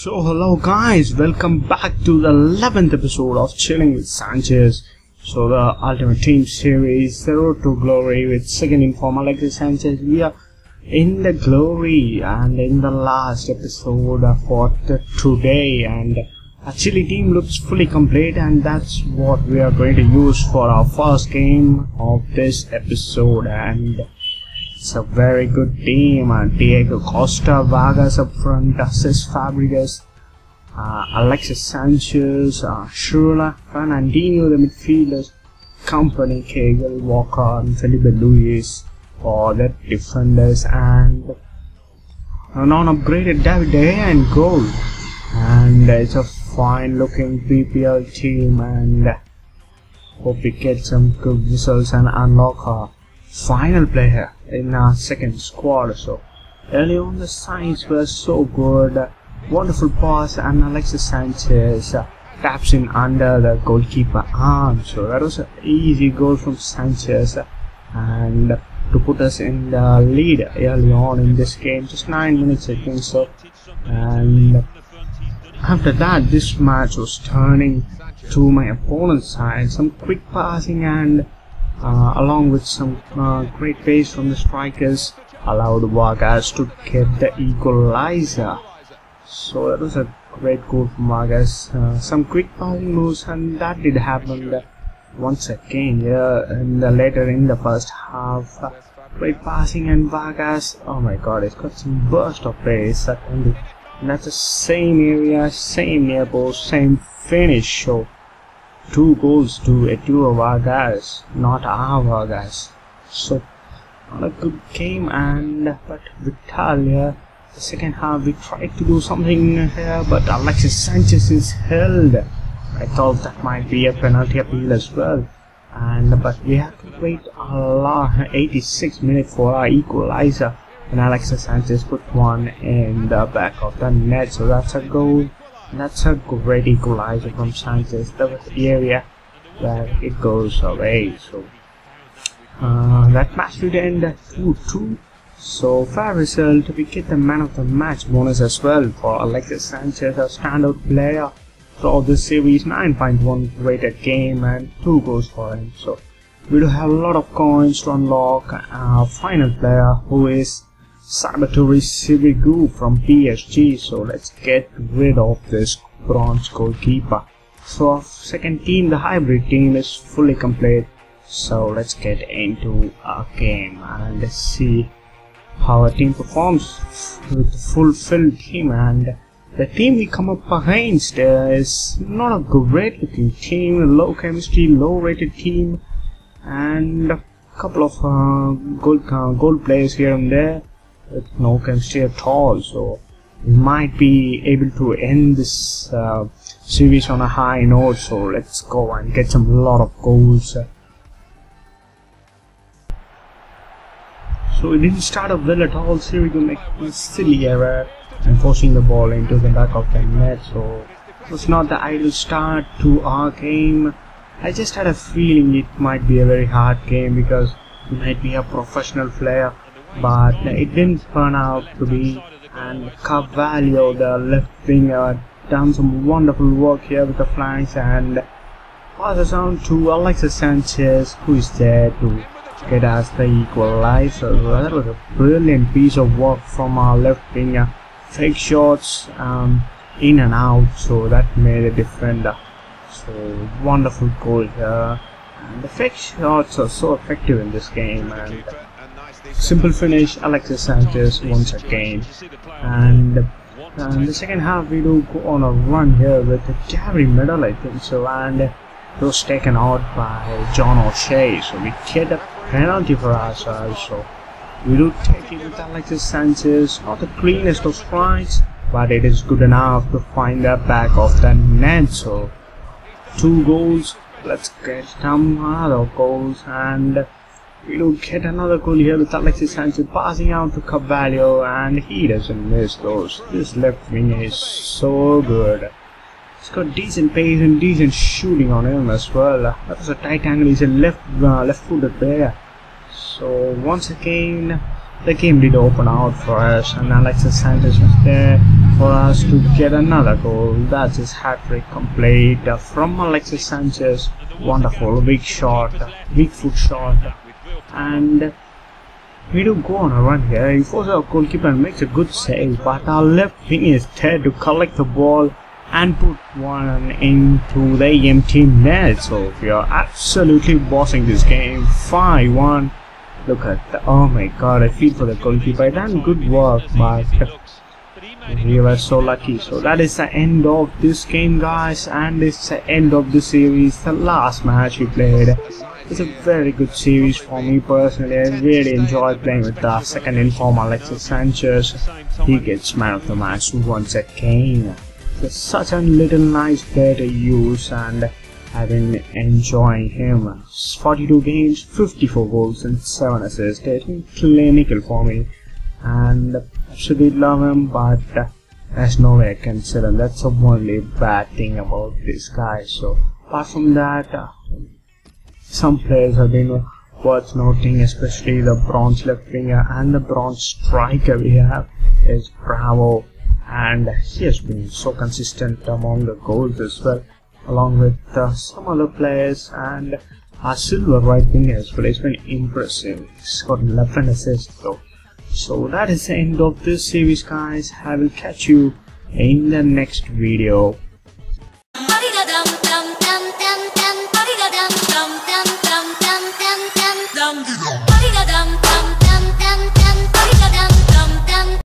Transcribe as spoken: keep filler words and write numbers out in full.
So hello guys, welcome back to the eleventh episode of Chilling with Sanchez. So the Ultimate Team Series, the Road to Glory with second in form Alexis Sanchez. We are in the glory and in the last episode for today, and our Chile team looks fully complete, and that's what we are going to use for our first game of this episode. And it's a very good team. uh, Diego Costa, Vargas up front, Alexis Fabregas, uh, Alexis Sanchez, uh, Shrula, Fernandinho, the midfielders, Company, Kegel, Walker and Felipe Luis for the defenders, and a non-upgraded David De Gea in goal. And it's a fine looking P P L team, and hope we get some good results and unlock her final player in our second squad. So early on the signs were so good, wonderful pass, and Alexis Sanchez uh, taps in under the goalkeeper arm. So that was an easy goal from Sanchez, uh, and to put us in the lead early on in this game, just nine minutes I think so. And after that this match was turning to my opponent's side, some quick passing and Uh, along with some uh, great pace from the strikers allowed Vargas to get the equalizer. So that was a great goal from Vargas. Uh, some quick passing moves, and that did happen once again yeah, and uh, later in the first half. Uh, great passing and Vargas, oh my god, it's got some burst of pace. And that's the same area, same near post, same finish. So two goals to Eduardo Vargas, not our Vargas. So not a good game, and but Vitalia, the second half we tried to do something here, but Alexis Sanchez is held. I thought that might be a penalty appeal as well, and but we have to wait a lot, eighty-six minutes for our equalizer, and Alexis Sanchez put one in the back of the net. So that's a goal. That's a great equalizer from Sanchez. That was the area where it goes away. So uh, that match would end at two two. So fair result. We get the man of the match bonus as well for Alexis Sanchez, a standout player throughout this series. nine point one rated game and two goals for him. So we do have a lot of coins to unlock. Our final player, who is Sabatore Sivigu from P S G, so let's get rid of this bronze goalkeeper. So our second team, the hybrid team, is fully complete. So let's get into our game and let's see how our team performs with the full-filled team. And the team we come up against is not a great looking team, low chemistry, low rated team, and a couple of uh, goal, uh, goal players here and there with no chemistry at all. So we might be able to end this uh, series on a high note. So let's go and get some lot of goals. So it didn't start up well at all. Sirigu making a silly error and forcing the ball into the back of the net. So it was not the ideal start to our game. I just had a feeling it might be a very hard game because it might be a professional player, but it didn't turn out to be. And Caballo, the left winger, done some wonderful work here with the flanks and passes on to Alexis Sanchez, who is there to get us the equalizer. That was a brilliant piece of work from our left winger, fake shots um, in and out, so that made a defender. So wonderful goal here, and the fake shots are so effective in this game. And simple finish, Alexis Sanchez once again. And, and the second half we do go on a run here with a carry medal I think so, and it was taken out by John O'Shea. So we get a penalty for ourselves, so we do take it with Alexis Sanchez. Not the cleanest of strikes, but it is good enough to find the back of the net. So two goals, let's get some other goals, and we do get another goal here with Alexis Sanchez passing out to Caballo, and he doesn't miss those. This left winger is so good. He's got decent pace and decent shooting on him as well. That was a tight angle. He's a left uh, left-footed player. So once again, the game did open out for us, and Alexis Sanchez was there for us to get another goal. That's his hat-trick complete from Alexis Sanchez. Wonderful, big shot, big foot shot, and we do go on a run here. He forces our goalkeeper and makes a good save, but our left wing is there to collect the ball and put one into the empty net. So we are absolutely bossing this game. five one. Look at the, oh my god, I feel for the goalkeeper. Done good work, but we were so lucky. So that is the end of this game, guys, and it's the end of the series. The last match we played, it's a very good series for me personally. I really enjoyed playing with the second inform Alexis Sanchez. He gets man of the match once again. It's such a little nice player to use, and I've been enjoying him. forty-two games, fifty-four goals and seven assists. It's been clinical for me and absolutely love him, but there's no way I can sell him. That's the only bad thing about this guy. So apart from that, uh, some players have been worth noting, especially the bronze left winger and the bronze striker we have is Bravo, and he has been so consistent among the goals as well, along with uh, some other players. And our silver right winger as well, it's been impressive. He's got eleven assists though. So that is the end of this series, guys. I will catch you in the next video.